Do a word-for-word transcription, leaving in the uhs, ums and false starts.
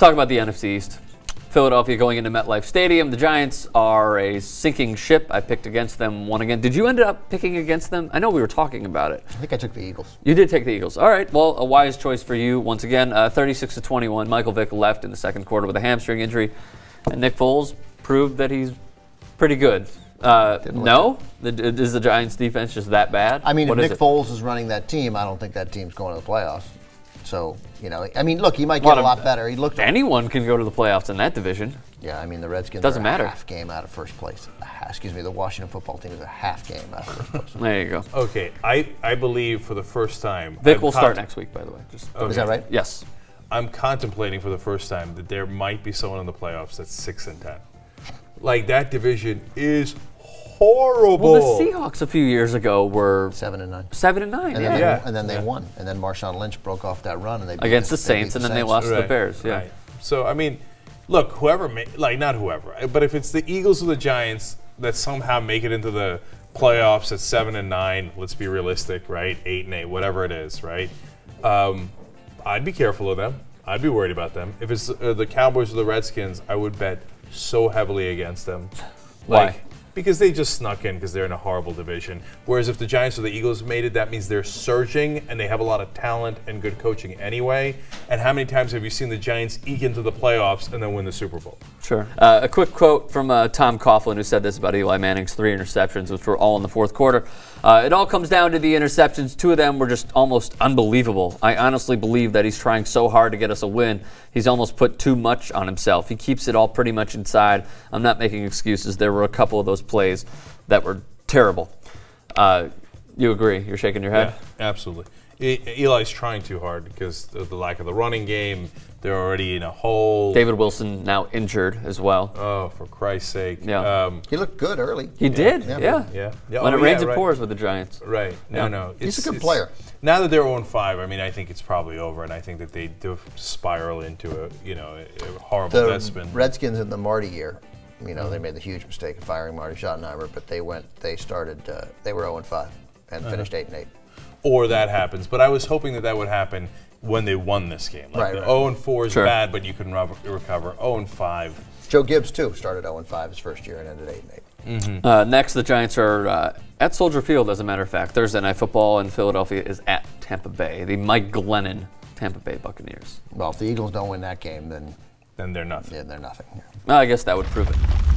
Let's talk about the N F C East. Philadelphia going into MetLife Stadium. The Giants are a sinking ship. I picked against them one again. Did you end up picking against them? I know we were talking about it. I think I took the Eagles. You did take the Eagles. All right. Well, a wise choice for you once again. Uh, thirty-six to twenty-one. Michael Vick left in the second quarter with a hamstring injury, and Nick Foles proved that he's pretty good. Uh, no? The, is the Giants defense just that bad? I mean, what if Nick Foles is running that team, I don't think that team's going to the playoffs. So, you know, I mean, look, he might get a, a lot better. He looked. Anyone can go to the playoffs in that division. Yeah, I mean, the Redskins doesn't are matter. A half game out of first place. Excuse me, the Washington football team is a half game out of first place. There you go. Okay, I, I believe for the first time. Vic I'm will start next week, by the way. Just okay. Is that right? Yes. I'm contemplating for the first time that there might be someone in the playoffs that's six and ten. Like, that division is horrible. Well, the Seahawks a few years ago were seven and nine. Seven and nine, and yeah. Then they, yeah. And then they yeah. won. And then Marshawn Lynch broke off that run, and they beat against the, the Saints, they beat the and then Saints. They lost right. to the Bears. Yeah. Right. So I mean, look, whoever, may, like not whoever, but if it's the Eagles or the Giants that somehow make it into the playoffs at seven and nine, let's be realistic, right? Eight and eight, whatever it is, right? Um, I'd be careful of them. I'd be worried about them. If it's uh, the Cowboys or the Redskins, I would bet so heavily against them. Why? Like, because they just snuck in because they're in a horrible division. Whereas if the Giants or the Eagles made it, that means they're surging and they have a lot of talent and good coaching anyway. And how many times have you seen the Giants eke into the playoffs and then win the Super Bowl? Sure. Uh, a quick quote from uh, Tom Coughlin, who said this about Eli Manning's three interceptions, which were all in the fourth quarter. Uh, it all comes down to the interceptions. Two of them were just almost unbelievable. I honestly believe that he's trying so hard to get us a win. He's almost put too much on himself. He keeps it all pretty much inside. I'm not making excuses. There were a couple of those plays that were terrible. Uh, you agree? You're shaking your head? Yeah, absolutely. E Eli's trying too hard because of the lack of the running game. They're already in a hole. David Wilson now injured as well. Oh, for Christ's sake. Yeah. Um, he looked good early. He yeah. did, yeah. yeah. yeah. yeah. When oh, it rains, yeah, right. it pours with the Giants. Right. No, yeah. no. It's, He's a good player. Now that they're oh and five, I mean, I think it's probably over, and I think that they do spiral into a, you know, a horrible investment. The Redskins in the Marty year. You know, they made the huge mistake of firing Marty Schottenheimer, but they went, they started, uh, they were oh and five and uh-huh. finished eight and eight. Or that happens, but I was hoping that that would happen when they won this game. Like right, the right. oh and four is sure. bad, but you can recover. oh and five. Joe Gibbs, too, started oh and five his first year and ended eight and eight. Mm-hmm. uh, next, the Giants are uh, at Soldier Field, as a matter of fact. Thursday Night Football in Philadelphia is at Tampa Bay. The Mike Glennon Tampa Bay Buccaneers. Well, if the Eagles don't win that game, then... Then they're nothing. Then they're nothing. Well, I guess that would prove it.